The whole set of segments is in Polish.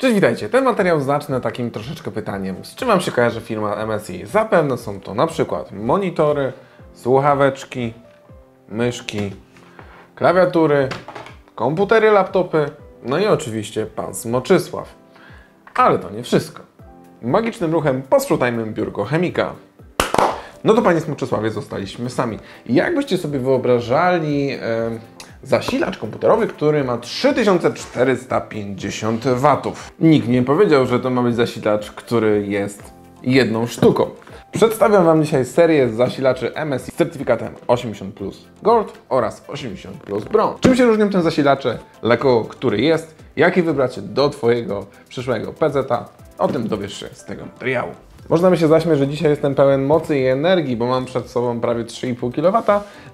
Cześć, witajcie. Ten materiał zacznę takim troszeczkę pytaniem, z czym Wam się kojarzy firma MSI? Zapewne są to na przykład monitory, słuchaweczki, myszki, klawiatury, komputery, laptopy, no i oczywiście pan Smoczysław. Ale to nie wszystko. Magicznym ruchem posprzątajmy biurko chemika. No to panie Smoczysławie, zostaliśmy sami. Jak byście sobie wyobrażali zasilacz komputerowy, który ma 3450 W? Nikt nie powiedział, że to ma być zasilacz, który jest jedną sztuką. Przedstawiam Wam dzisiaj serię zasilaczy MSI z certyfikatem 80PLUS Gold oraz 80PLUS Bronze. Czym się różnią te zasilacze, dla kogo który jest, jaki wybrać do Twojego przyszłego peceta, o tym dowiesz się z tego materiału. Można mi się zaśmiać, że dzisiaj jestem pełen mocy i energii, bo mam przed sobą prawie 3,5 kW.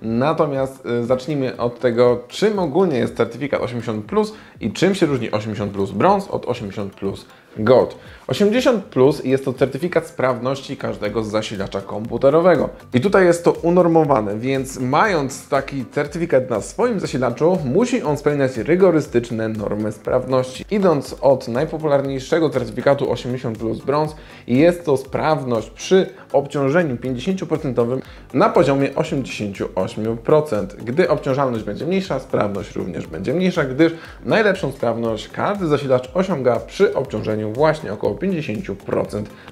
Natomiast zacznijmy od tego, czym ogólnie jest certyfikat 80PLUS i czym się różni 80PLUS Bronze od 80PLUS Gold. 80PLUS jest to certyfikat sprawności każdego zasilacza komputerowego. I tutaj jest to unormowane, więc mając taki certyfikat na swoim zasilaczu, musi on spełniać rygorystyczne normy sprawności. Idąc od najpopularniejszego certyfikatu 80PLUS Bronze, jest to sprawność przy obciążeniu 50% na poziomie 88%. Gdy obciążalność będzie mniejsza, sprawność również będzie mniejsza, gdyż najlepszą sprawność każdy zasilacz osiąga przy obciążeniu właśnie około 50%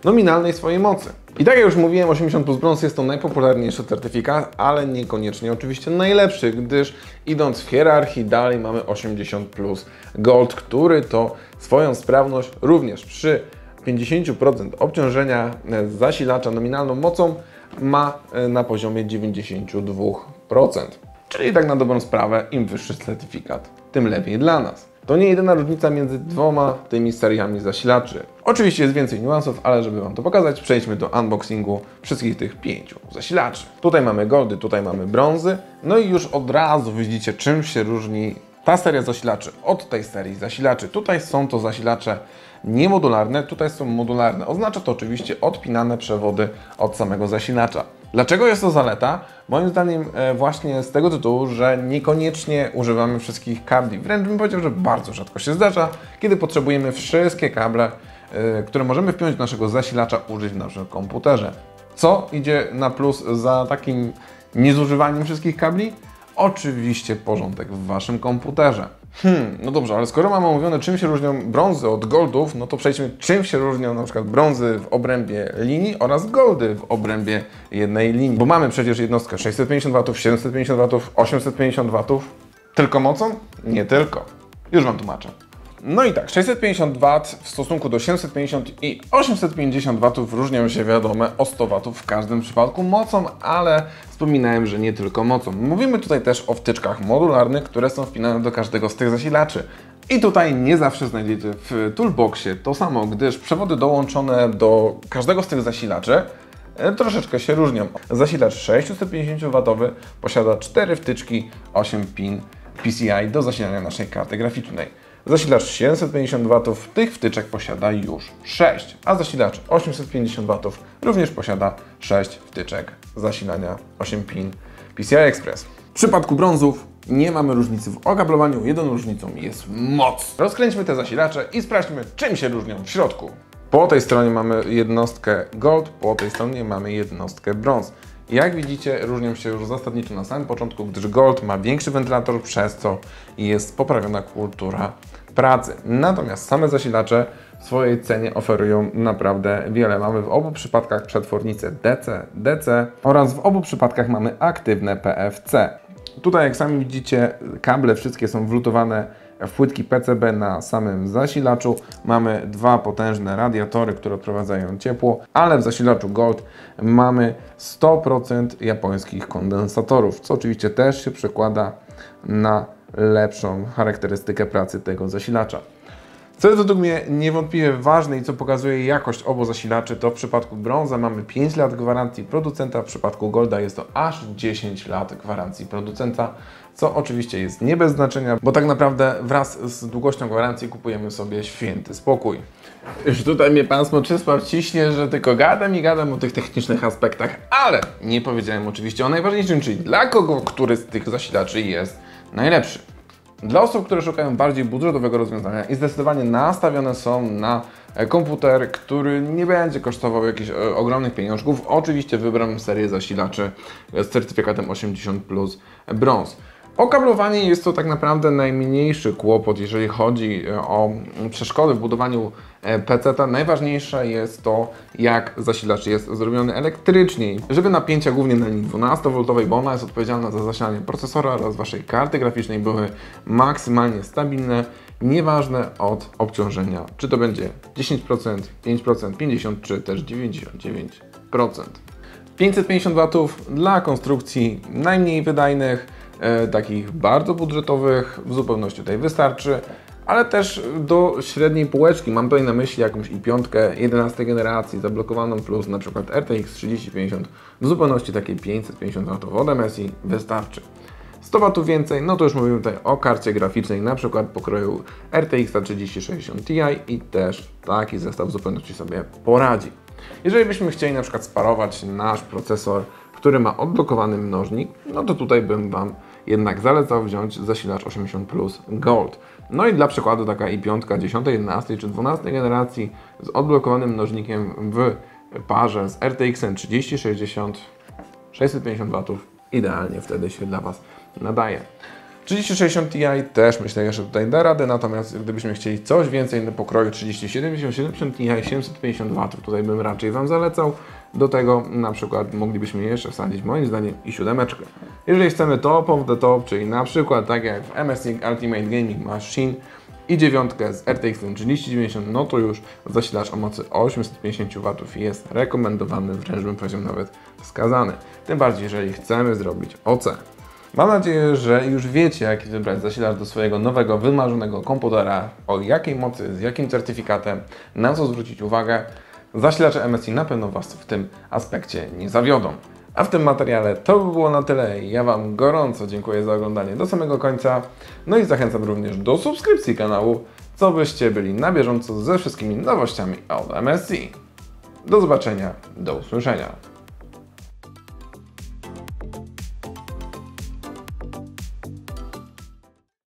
nominalnej swojej mocy. I tak jak już mówiłem, 80PLUS Bronze jest to najpopularniejszy certyfikat, ale niekoniecznie oczywiście najlepszy, gdyż idąc w hierarchii dalej mamy 80PLUS Gold, który to swoją sprawność również przy 50% obciążenia zasilacza nominalną mocą ma na poziomie 92%. Czyli tak na dobrą sprawę, im wyższy certyfikat, tym lepiej dla nas. To nie jedyna różnica między dwoma tymi seriami zasilaczy. Oczywiście jest więcej niuansów, ale żeby Wam to pokazać, przejdźmy do unboxingu wszystkich tych 5 zasilaczy. Tutaj mamy goldy, tutaj mamy brązy. No i już od razu widzicie, czym się różni ta seria zasilaczy od tej serii zasilaczy. Tutaj są to zasilacze niemodularne, tutaj są modularne. Oznacza to oczywiście odpinane przewody od samego zasilacza. Dlaczego jest to zaleta? Moim zdaniem właśnie z tego tytułu, że niekoniecznie używamy wszystkich kabli. Wręcz bym powiedział, że bardzo rzadko się zdarza, kiedy potrzebujemy wszystkie kable, które możemy wpiąć do naszego zasilacza, użyć w naszym komputerze. Co idzie na plus za takim niezużywaniem wszystkich kabli? Oczywiście porządek w Waszym komputerze. No dobrze, ale skoro mamy omówione, czym się różnią brązy od goldów, no to przejdźmy, czym się różnią na przykład brązy w obrębie linii oraz goldy w obrębie jednej linii. Bo mamy przecież jednostkę 650 W, 750 W, 850 W. Tylko mocą? Nie tylko. Już Wam tłumaczę. No i tak, 650 W w stosunku do 750 i 850 W różnią się wiadome o 100 W w każdym przypadku mocą, ale wspominałem, że nie tylko mocą. Mówimy tutaj też o wtyczkach modularnych, które są wpinane do każdego z tych zasilaczy. I tutaj nie zawsze znajdziecie w toolboxie to samo, gdyż przewody dołączone do każdego z tych zasilaczy troszeczkę się różnią. Zasilacz 650 W posiada 4 wtyczki 8 pin PCI do zasilania naszej karty graficznej. Zasilacz 750 W tych wtyczek posiada już 6, a zasilacz 850 W również posiada 6 wtyczek zasilania 8 pin PCI Express. W przypadku brązów nie mamy różnicy w okablowaniu, jedyną różnicą jest moc. Rozkręćmy te zasilacze i sprawdźmy, czym się różnią w środku. Po tej stronie mamy jednostkę Gold, po tej stronie mamy jednostkę Brąz. Jak widzicie, różnią się już zasadniczo na samym początku, gdyż Gold ma większy wentylator, przez co jest poprawiona kultura pracy. Natomiast same zasilacze w swojej cenie oferują naprawdę wiele. Mamy w obu przypadkach przetwornice DC, DC oraz w obu przypadkach mamy aktywne PFC. Tutaj, jak sami widzicie, kable wszystkie są wlutowane w płytki PCB na samym zasilaczu. Mamy dwa potężne radiatory, które odprowadzają ciepło, ale w zasilaczu Gold mamy 100% japońskich kondensatorów, co oczywiście też się przekłada na lepszą charakterystykę pracy tego zasilacza. Co jest według mnie niewątpliwie ważne i co pokazuje jakość obu zasilaczy, to w przypadku brąza mamy 5 lat gwarancji producenta, w przypadku golda jest to aż 10 lat gwarancji producenta, co oczywiście jest nie bez znaczenia, bo tak naprawdę wraz z długością gwarancji kupujemy sobie święty spokój. Już tutaj mnie pan Smoczysław ciśnie, że tylko gadam i gadam o tych technicznych aspektach, ale nie powiedziałem oczywiście o najważniejszym, czyli dla kogo który z tych zasilaczy jest najlepszy. Dla osób, które szukają bardziej budżetowego rozwiązania i zdecydowanie nastawione są na komputer, który nie będzie kosztował jakichś ogromnych pieniążków, oczywiście wybrałem serię zasilaczy z certyfikatem 80PLUS Bronze. Okablowanie jest to tak naprawdę najmniejszy kłopot, jeżeli chodzi o przeszkody w budowaniu PC-ta. Najważniejsze jest to, jak zasilacz jest zrobiony elektrycznie, żeby napięcia głównie na linii 12V, bo ona jest odpowiedzialna za zasilanie procesora oraz Waszej karty graficznej, były maksymalnie stabilne, nieważne od obciążenia, czy to będzie 10%, 5%, 50% czy też 99%. 550 W dla konstrukcji najmniej wydajnych, takich bardzo budżetowych, w zupełności tutaj wystarczy, ale też do średniej półeczki. Mam tutaj na myśli jakąś i5 11 generacji zablokowaną plus na przykład RTX 3050, w zupełności takiej 550 W od MSI wystarczy. 100 W więcej, no to już mówimy tutaj o karcie graficznej, na przykład pokroju RTX 3060 Ti i też taki zestaw w zupełności sobie poradzi. Jeżeli byśmy chcieli na przykład sparować nasz procesor, który ma odblokowany mnożnik, no to tutaj bym Wam jednak zalecał wziąć zasilacz 80PLUS Gold. No i dla przykładu taka i5 10, 11 czy 12 generacji z odblokowanym mnożnikiem w parze z RTX-em 3060, 650 W idealnie wtedy się dla Was nadaje. 3060 Ti też myślę, że tutaj da radę, natomiast gdybyśmy chcieli coś więcej na pokroju 3070, 70 Ti, 750 W, tutaj bym raczej Wam zalecał. Do tego na przykład moglibyśmy jeszcze wsadzić moim zdaniem i 7. Jeżeli chcemy top of the top, czyli na przykład tak jak w MSI Ultimate Gaming Machine i 9 z RTX 3090, no to już zasilacz o mocy 850 W jest rekomendowany, wręcz bym powiedział nawet wskazany. Tym bardziej, jeżeli chcemy zrobić OC. Mam nadzieję, że już wiecie, jaki wybrać zasilacz do swojego nowego, wymarzonego komputera, o jakiej mocy, z jakim certyfikatem, na co zwrócić uwagę. Zasilacze MSI na pewno Was w tym aspekcie nie zawiodą. A w tym materiale to by było na tyle. Ja Wam gorąco dziękuję za oglądanie do samego końca. No i zachęcam również do subskrypcji kanału, co byście byli na bieżąco ze wszystkimi nowościami od MSI. Do zobaczenia, do usłyszenia.